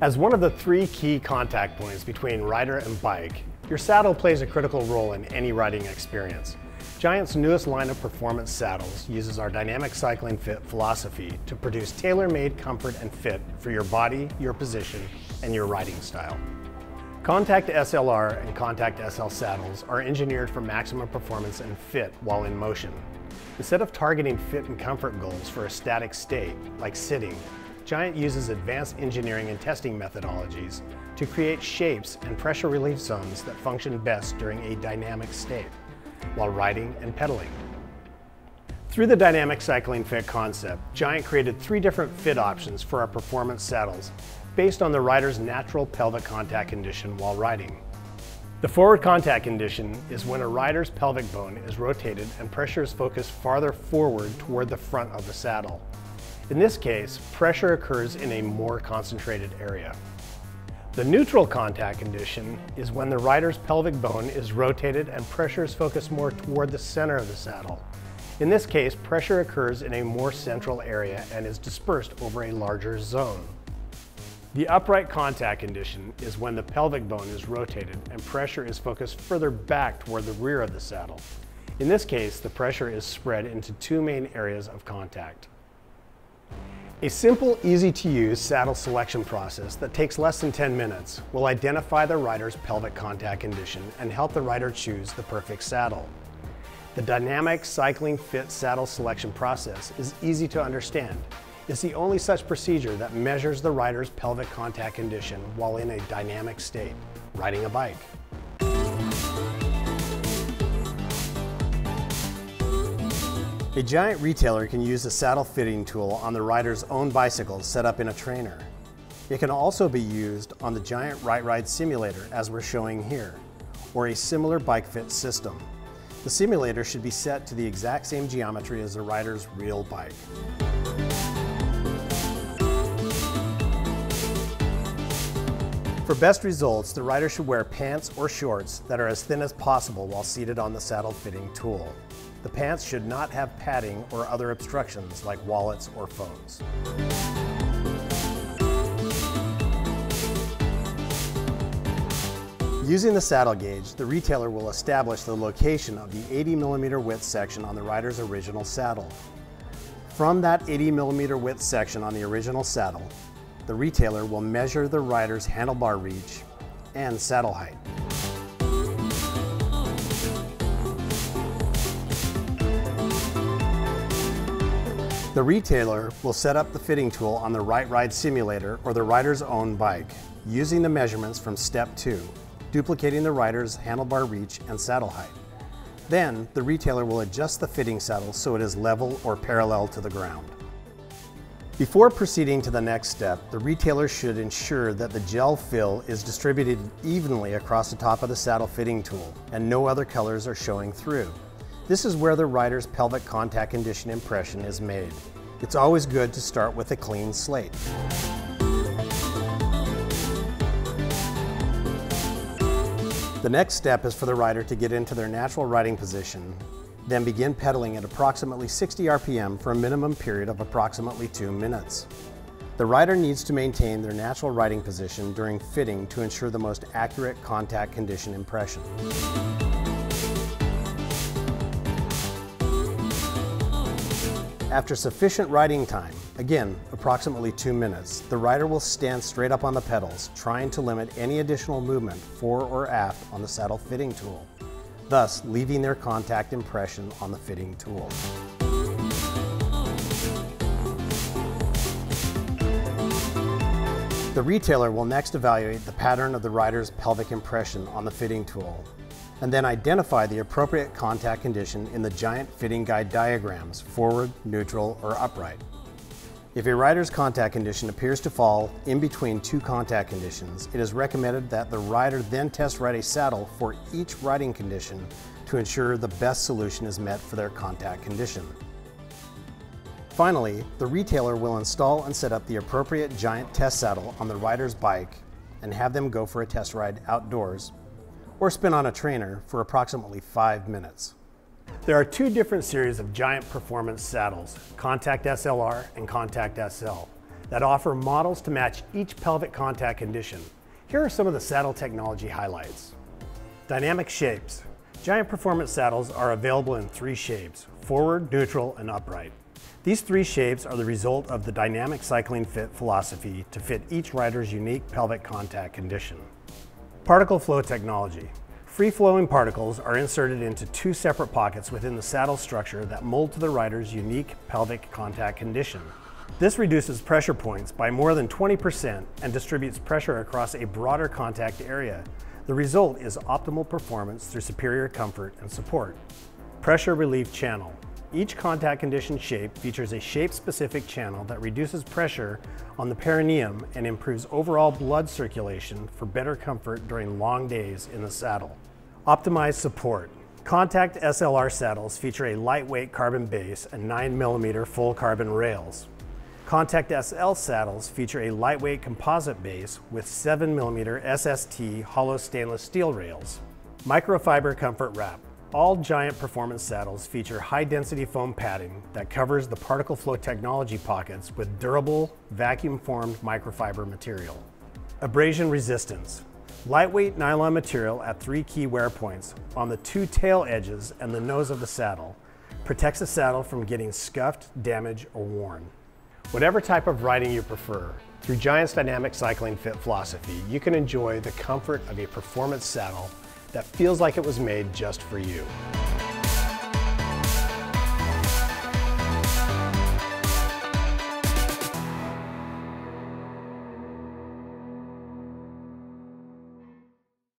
As one of the three key contact points between rider and bike, your saddle plays a critical role in any riding experience. Giant's newest line of performance saddles uses our Dynamic Cycling Fit philosophy to produce tailor-made comfort and fit for your body, your position, and your riding style. Contact SLR and Contact SL saddles are engineered for maximum performance and fit while in motion. Instead of targeting fit and comfort goals for a static state, like sitting, Giant uses advanced engineering and testing methodologies to create shapes and pressure relief zones that function best during a dynamic state, while riding and pedaling. Through the Dynamic Cycling Fit concept, Giant created three different fit options for our performance saddles based on the rider's natural pelvic contact condition while riding. The forward contact condition is when a rider's pelvic bone is rotated and pressure is focused farther forward toward the front of the saddle. In this case, pressure occurs in a more concentrated area. The neutral contact condition is when the rider's pelvic bone is rotated and pressure is focused more toward the center of the saddle. In this case, pressure occurs in a more central area and is dispersed over a larger zone. The upright contact condition is when the pelvic bone is rotated and pressure is focused further back toward the rear of the saddle. In this case, the pressure is spread into two main areas of contact. A simple, easy-to-use saddle selection process that takes less than 10 minutes will identify the rider's pelvic contact condition and help the rider choose the perfect saddle. The Dynamic Cycling Fit saddle selection process is easy to understand. It's the only such procedure that measures the rider's pelvic contact condition while in a dynamic state, riding a bike. A Giant retailer can use the saddle fitting tool on the rider's own bicycle set up in a trainer. It can also be used on the Giant RightRide simulator, as we're showing here, or a similar bike fit system. The simulator should be set to the exact same geometry as the rider's real bike. For best results, the rider should wear pants or shorts that are as thin as possible while seated on the saddle fitting tool. The pants should not have padding or other obstructions like wallets or phones. Using the saddle gauge, the retailer will establish the location of the 80mm width section on the rider's original saddle. From that 80mm width section on the original saddle, the retailer will measure the rider's handlebar reach and saddle height. The retailer will set up the fitting tool on the RightRide simulator or the rider's own bike, using the measurements from step 2, duplicating the rider's handlebar reach and saddle height. Then, the retailer will adjust the fitting saddle so it is level or parallel to the ground. Before proceeding to the next step, the retailer should ensure that the gel fill is distributed evenly across the top of the saddle fitting tool and no other colors are showing through. This is where the rider's pelvic contact condition impression is made. It's always good to start with a clean slate. The next step is for the rider to get into their natural riding position, then begin pedaling at approximately 60 RPM for a minimum period of approximately 2 minutes. The rider needs to maintain their natural riding position during fitting to ensure the most accurate contact condition impression. After sufficient riding time, again approximately 2 minutes, the rider will stand straight up on the pedals, trying to limit any additional movement fore or aft on the saddle fitting tool, thus leaving their contact impression on the fitting tool. The retailer will next evaluate the pattern of the rider's pelvic impression on the fitting tool, and then identify the appropriate contact condition in the Giant fitting guide diagrams, forward, neutral, or upright. If a rider's contact condition appears to fall in between two contact conditions, it is recommended that the rider then test ride a saddle for each riding condition to ensure the best solution is met for their contact condition. Finally, the retailer will install and set up the appropriate Giant test saddle on the rider's bike and have them go for a test ride outdoors or spin on a trainer for approximately 5 minutes. There are two different series of Giant performance saddles, Contact SLR and Contact SL. that offer models to match each pelvic contact condition. Here are some of the saddle technology highlights. Dynamic shapes. Giant Performance saddles are available in three shapes: forward, neutral, and upright. These three shapes are the result of the Dynamic Cycling Fit philosophy to fit each rider's unique pelvic contact condition. Particle flow technology. Free-flowing particles are inserted into two separate pockets within the saddle structure that mold to the rider's unique pelvic contact condition. This reduces pressure points by more than 20% and distributes pressure across a broader contact area. The result is optimal performance through superior comfort and support. Pressure relief channel. Each contact condition shape features a shape-specific channel that reduces pressure on the perineum and improves overall blood circulation for better comfort during long days in the saddle. Optimized support. Contact SLR saddles feature a lightweight carbon base and 9mm full carbon rails. Contact SL saddles feature a lightweight composite base with 7mm SST hollow stainless steel rails. Microfiber comfort wrap. All Giant Performance saddles feature high-density foam padding that covers the particle flow technology pockets with durable, vacuum-formed microfiber material. Abrasion resistance. Lightweight nylon material at three key wear points on the two tail edges and the nose of the saddle protects the saddle from getting scuffed, damaged, or worn. Whatever type of riding you prefer, through Giant's Dynamic Cycling Fit philosophy, you can enjoy the comfort of a performance saddle that feels like it was made just for you.